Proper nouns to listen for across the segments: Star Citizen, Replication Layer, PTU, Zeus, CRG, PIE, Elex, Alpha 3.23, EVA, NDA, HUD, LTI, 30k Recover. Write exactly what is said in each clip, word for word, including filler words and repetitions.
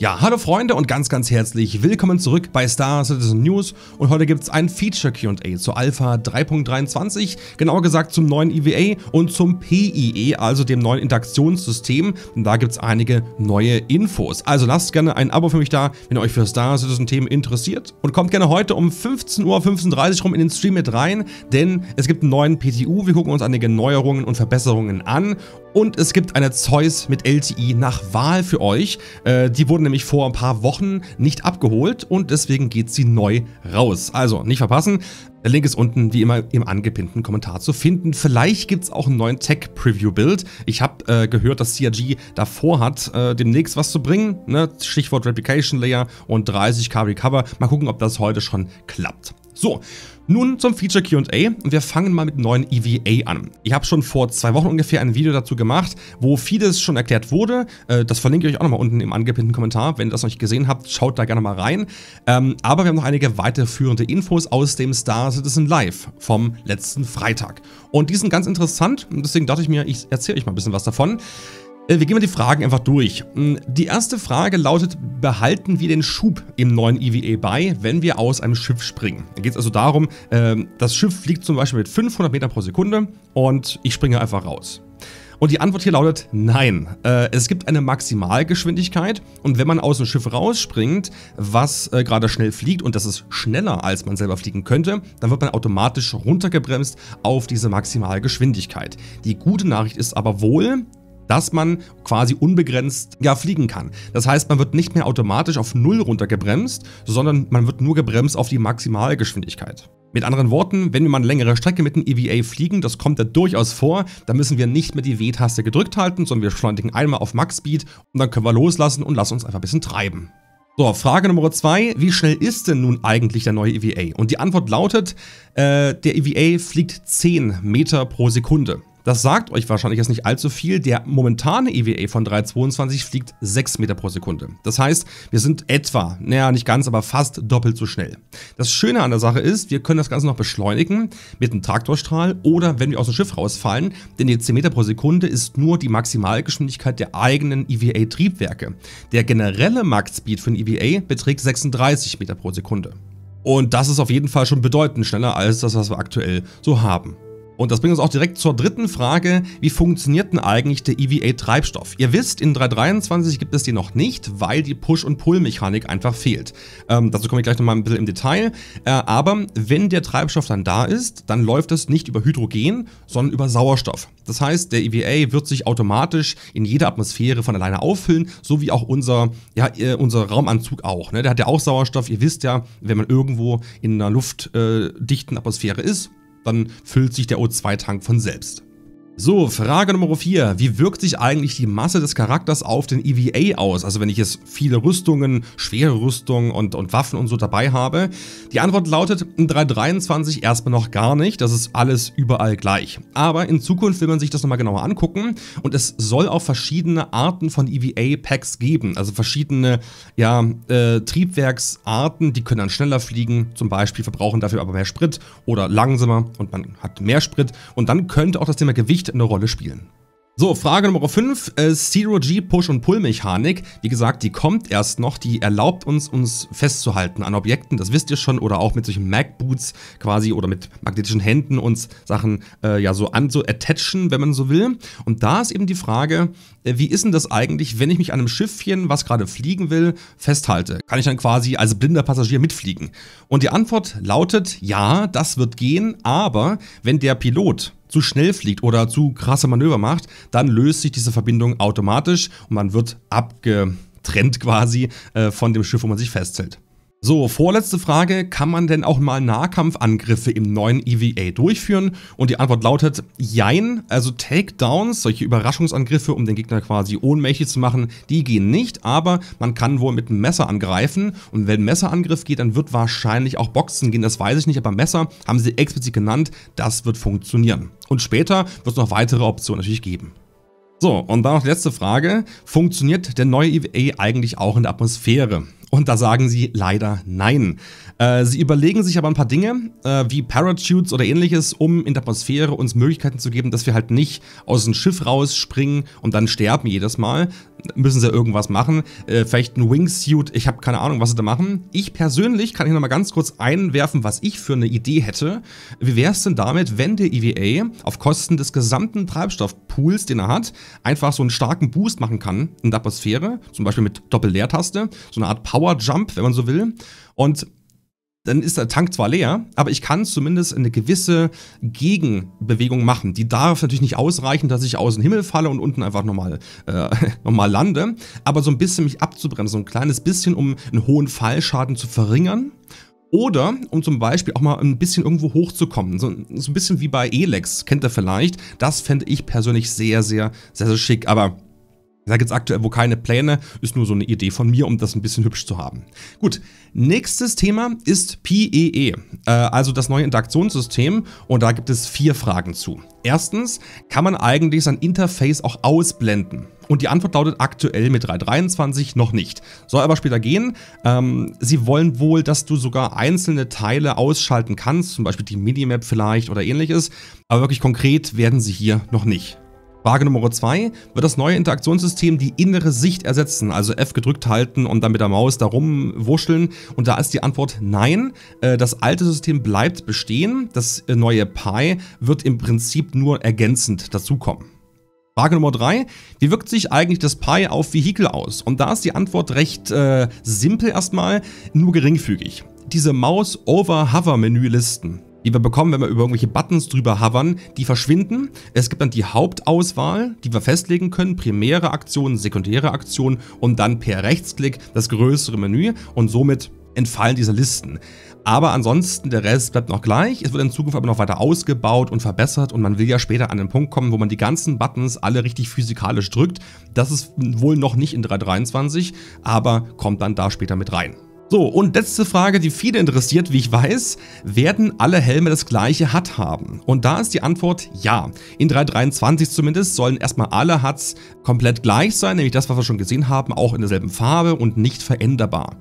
Ja, hallo Freunde und ganz ganz herzlich willkommen zurück bei Star Citizen News und heute gibt es ein Feature Q und A zu Alpha drei Punkt dreiundzwanzig, genauer gesagt zum neuen E V A und zum P I E, also dem neuen Interaktionssystem, und da gibt es einige neue Infos. Also lasst gerne ein Abo für mich da, wenn ihr euch für Star Citizen Themen interessiert, und kommt gerne heute um fünfzehn Uhr, fünfzehn Uhr dreißig rum in den Stream mit rein, denn es gibt einen neuen P T U, wir gucken uns einige Neuerungen und Verbesserungen an. Und es gibt eine Zeus mit L T I nach Wahl für euch. Äh, die wurden nämlich vor ein paar Wochen nicht abgeholt und deswegen geht sie neu raus. Also nicht verpassen. Der Link ist unten wie immer im angepinnten Kommentar zu finden. Vielleicht gibt es auch einen neuen Tech-Preview-Build. Ich habe äh, gehört, dass C R G davor hat, äh, demnächst was zu bringen. Ne? Stichwort Replication Layer und dreißig k Recover. Mal gucken, ob das heute schon klappt. So, nun zum Feature Q und A und wir fangen mal mit neuen E V A an. Ich habe schon vor zwei Wochen ungefähr ein Video dazu gemacht, wo vieles schon erklärt wurde. Das verlinke ich euch auch nochmal unten im angepinnten Kommentar. Wenn ihr das noch nicht gesehen habt, schaut da gerne mal rein. Aber wir haben noch einige weiterführende Infos aus dem Star Citizen Live vom letzten Freitag. Und die sind ganz interessant und deswegen dachte ich mir, ich erzähle euch mal ein bisschen was davon. Wir gehen mal die Fragen einfach durch. Die erste Frage lautet, behalten wir den Schub im neuen E V A bei, wenn wir aus einem Schiff springen? Da geht es also darum, das Schiff fliegt zum Beispiel mit fünfhundert Metern pro Sekunde und ich springe einfach raus. Und die Antwort hier lautet nein. Äh, es gibt eine Maximalgeschwindigkeit und wenn man aus dem Schiff rausspringt, was äh, gerade schnell fliegt, und das ist schneller als man selber fliegen könnte, dann wird man automatisch runtergebremst auf diese Maximalgeschwindigkeit. Die gute Nachricht ist aber wohl, dass man quasi unbegrenzt ja, fliegen kann. Das heißt, man wird nicht mehr automatisch auf null runtergebremst, sondern man wird nur gebremst auf die Maximalgeschwindigkeit. Mit anderen Worten, wenn wir mal eine längere Strecke mit einem E V A fliegen, das kommt ja durchaus vor, dann müssen wir nicht mehr die W-Taste gedrückt halten, sondern wir beschleunigen einmal auf Max-Speed und dann können wir loslassen und lassen uns einfach ein bisschen treiben. So, Frage Nummer zwei, wie schnell ist denn nun eigentlich der neue E V A? Und die Antwort lautet, äh, der E V A fliegt zehn Meter pro Sekunde. Das sagt euch wahrscheinlich jetzt nicht allzu viel. Der momentane E V A von drei Punkt zweiundzwanzig fliegt sechs Meter pro Sekunde. Das heißt, wir sind etwa, naja, nicht ganz, aber fast doppelt so schnell. Das Schöne an der Sache ist, wir können das Ganze noch beschleunigen mit einem Traktorstrahl oder wenn wir aus dem Schiff rausfallen, denn die zehn Meter pro Sekunde ist nur die Maximalgeschwindigkeit der eigenen E V A-Triebwerke. Der generelle Max-Speed für ein E V A beträgt sechsunddreißig Meter pro Sekunde. Und das ist auf jeden Fall schon bedeutend schneller als das, was wir aktuell so haben. Und das bringt uns auch direkt zur dritten Frage, wie funktioniert denn eigentlich der E V A-Treibstoff? Ihr wisst, in drei Punkt dreiundzwanzig gibt es die noch nicht, weil die Push- und Pull-Mechanik einfach fehlt. Ähm, dazu komme ich gleich nochmal ein bisschen im Detail. Äh, aber wenn der Treibstoff dann da ist, dann läuft es nicht über Hydrogen, sondern über Sauerstoff. Das heißt, der E V A wird sich automatisch in jeder Atmosphäre von alleine auffüllen, so wie auch unser, ja, unser Raumanzug auch. Ne? Der hat ja auch Sauerstoff. Ihr wisst ja, wenn man irgendwo in einer luftdichten äh, Atmosphäre ist, dann füllt sich der O zwei Tank von selbst. So, Frage Nummer vier. Wie wirkt sich eigentlich die Masse des Charakters auf den E V A aus? Also wenn ich jetzt viele Rüstungen, schwere Rüstungen und, und Waffen und so dabei habe. Die Antwort lautet in drei Punkt dreiundzwanzig erstmal noch gar nicht. Das ist alles überall gleich. Aber in Zukunft will man sich das nochmal genauer angucken. Und es soll auch verschiedene Arten von E V A-Packs geben. Also verschiedene ja, äh, Triebwerksarten, die können dann schneller fliegen. Zum Beispiel verbrauchen dafür aber mehr Sprit oder langsamer und man hat mehr Sprit. Und dann könnte auch das Thema Gewicht eine Rolle spielen. So, Frage Nummer fünf, äh, C R G Push- und Pull-Mechanik. Wie gesagt, die kommt erst noch, die erlaubt uns, uns festzuhalten an Objekten, das wisst ihr schon, oder auch mit solchen Mag-Boots quasi oder mit magnetischen Händen uns Sachen äh, ja so an, so attachen, wenn man so will. Und da ist eben die Frage, äh, wie ist denn das eigentlich, wenn ich mich an einem Schiffchen, was gerade fliegen will, festhalte? Kann ich dann quasi als blinder Passagier mitfliegen? Und die Antwort lautet, ja, das wird gehen, aber wenn der Pilot zu schnell fliegt oder zu krasse Manöver macht, dann löst sich diese Verbindung automatisch und man wird abgetrennt quasi äh, von dem Schiff, wo man sich festhält. So, vorletzte Frage, kann man denn auch mal Nahkampfangriffe im neuen E V A durchführen? Und die Antwort lautet jein, also Takedowns, solche Überraschungsangriffe, um den Gegner quasi ohnmächtig zu machen, die gehen nicht, aber man kann wohl mit einem Messer angreifen und wenn Messerangriff geht, dann wird wahrscheinlich auch Boxen gehen, das weiß ich nicht, aber Messer haben sie explizit genannt, das wird funktionieren. Und später wird es noch weitere Optionen natürlich geben. So, und dann noch die letzte Frage, funktioniert der neue E V A eigentlich auch in der Atmosphäre? Und da sagen sie leider nein. Äh, sie überlegen sich aber ein paar Dinge, äh, wie Parachutes oder ähnliches, um in der Atmosphäre uns Möglichkeiten zu geben, dass wir halt nicht aus dem Schiff rausspringen und dann sterben jedes Mal. Müssen sie irgendwas machen. Äh, vielleicht ein Wingsuit, ich habe keine Ahnung, was sie da machen. Ich persönlich kann hier nochmal ganz kurz einwerfen, was ich für eine Idee hätte. Wie wäre es denn damit, wenn der E V A auf Kosten des gesamten Treibstoffpools, den er hat, einfach so einen starken Boost machen kann in der Atmosphäre, zum Beispiel mit Doppel-Leertaste, so eine Art Power-Jump, wenn man so will, und dann ist der Tank zwar leer, aber ich kann zumindest eine gewisse Gegenbewegung machen. Die darf natürlich nicht ausreichen, dass ich aus dem Himmel falle und unten einfach nochmal äh, nochmal lande, aber so ein bisschen mich abzubremsen, so ein kleines bisschen, um einen hohen Fallschaden zu verringern. Oder, um zum Beispiel auch mal ein bisschen irgendwo hochzukommen, so, so ein bisschen wie bei Elex, kennt ihr vielleicht. Das fände ich persönlich sehr, sehr, sehr, sehr schick, aber da gibt es aktuell wo keine Pläne, ist nur so eine Idee von mir, um das ein bisschen hübsch zu haben. Gut, nächstes Thema ist P I E, äh, also das neue Interaktionssystem, und da gibt es vier Fragen zu. Erstens, kann man eigentlich sein Interface auch ausblenden? Und die Antwort lautet aktuell mit drei Punkt dreiundzwanzig noch nicht. Soll aber später gehen. Ähm, sie wollen wohl, dass du sogar einzelne Teile ausschalten kannst, zum Beispiel die Minimap vielleicht oder ähnliches, aber wirklich konkret werden sie hier noch nicht. Frage Nummer zwei, wird das neue Interaktionssystem die innere Sicht ersetzen, also F gedrückt halten und dann mit der Maus da rumwurscheln? Und da ist die Antwort nein, das alte System bleibt bestehen, das neue P I E wird im Prinzip nur ergänzend dazukommen. Frage Nummer drei, wie wirkt sich eigentlich das P I E auf Vehikel aus? Und da ist die Antwort recht äh, simpel erstmal, nur geringfügig. Diese Maus-Over-Hover-Menülisten, die wir bekommen, wenn wir über irgendwelche Buttons drüber hovern, die verschwinden. Es gibt dann die Hauptauswahl, die wir festlegen können, primäre Aktionen, sekundäre Aktionen und dann per Rechtsklick das größere Menü, und somit entfallen diese Listen. Aber ansonsten, der Rest bleibt noch gleich, es wird in Zukunft aber noch weiter ausgebaut und verbessert, und man will ja später an den Punkt kommen, wo man die ganzen Buttons alle richtig physikalisch drückt. Das ist wohl noch nicht in drei Punkt dreiundzwanzig, aber kommt dann da später mit rein. So, und letzte Frage, die viele interessiert, wie ich weiß, werden alle Helme das gleiche H U D haben? Und da ist die Antwort ja. In drei Punkt dreiundzwanzig zumindest sollen erstmal alle H U Ds komplett gleich sein, nämlich das, was wir schon gesehen haben, auch in derselben Farbe und nicht veränderbar.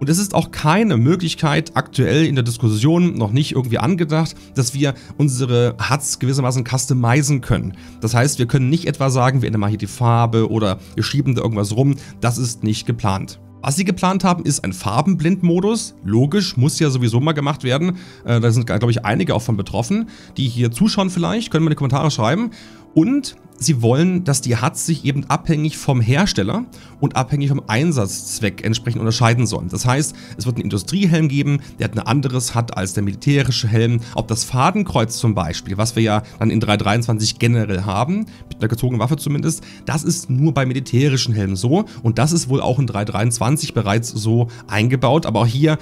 Und es ist auch keine Möglichkeit, aktuell in der Diskussion noch nicht irgendwie angedacht, dass wir unsere H U Ds gewissermaßen customizen können. Das heißt, wir können nicht etwa sagen, wir ändern mal hier die Farbe oder wir schieben da irgendwas rum. Das ist nicht geplant. Was sie geplant haben, ist ein Farbenblind-Modus. Logisch, muss ja sowieso mal gemacht werden. Äh, da sind, glaube ich, einige auch von betroffen, die hier zuschauen vielleicht. Können wir in die Kommentare schreiben. Und sie wollen, dass die H U Ds sich eben abhängig vom Hersteller und abhängig vom Einsatzzweck entsprechend unterscheiden sollen. Das heißt, es wird einen Industriehelm geben, der hat ein anderes H U D als der militärische Helm. Ob das Fadenkreuz zum Beispiel, was wir ja dann in drei Punkt dreiundzwanzig generell haben, mit einer gezogenen Waffe zumindest, das ist nur bei militärischen Helmen so, und das ist wohl auch in drei Punkt dreiundzwanzig bereits so eingebaut. Aber auch hier,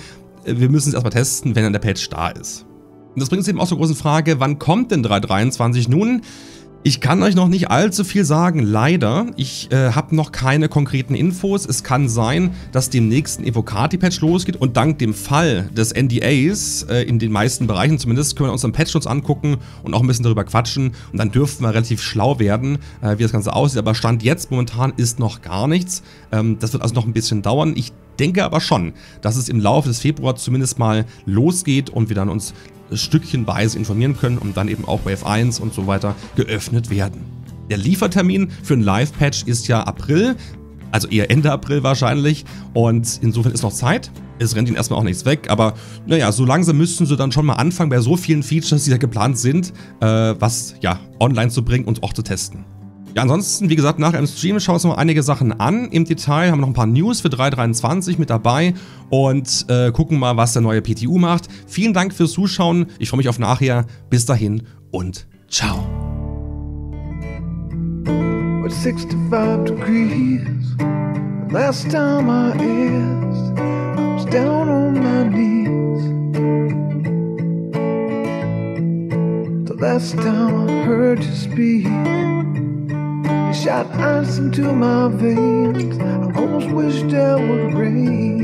wir müssen es erstmal testen, wenn dann der Patch da ist. Und das bringt uns eben auch zur großen Frage, wann kommt denn drei Punkt dreiundzwanzig nun? Ich kann euch noch nicht allzu viel sagen, leider. Ich äh, habe noch keine konkreten Infos. Es kann sein, dass demnächst ein Evocati-Patch losgeht, und dank dem Fall des N D As, äh, in den meisten Bereichen zumindest, können wir uns den Patch-Notes angucken und auch ein bisschen darüber quatschen, und dann dürften wir relativ schlau werden, äh, wie das Ganze aussieht. Aber Stand jetzt momentan ist noch gar nichts. Ähm, das wird also noch ein bisschen dauern. Ich denke aber schon, dass es im Laufe des Februar zumindest mal losgeht und wir dann uns stückchenweise informieren können und dann eben auch Wave eins und so weiter geöffnet werden. Der Liefertermin für einen Live-Patch ist ja April, also eher Ende April wahrscheinlich, und insofern ist noch Zeit. Es rennt ihnen erstmal auch nichts weg, aber naja, so langsam müssten sie dann schon mal anfangen, bei so vielen Features, die da geplant sind, äh, was ja online zu bringen und auch zu testen. Ja, ansonsten, wie gesagt, nach dem Stream schauen wir uns noch einige Sachen an. Im Detail haben wir noch ein paar News für drei Punkt dreiundzwanzig mit dabei und äh, gucken mal, was der neue P T U macht. Vielen Dank fürs Zuschauen. Ich freue mich auf nachher. Bis dahin und ciao. Shot ice into my veins. I almost wish there would rain.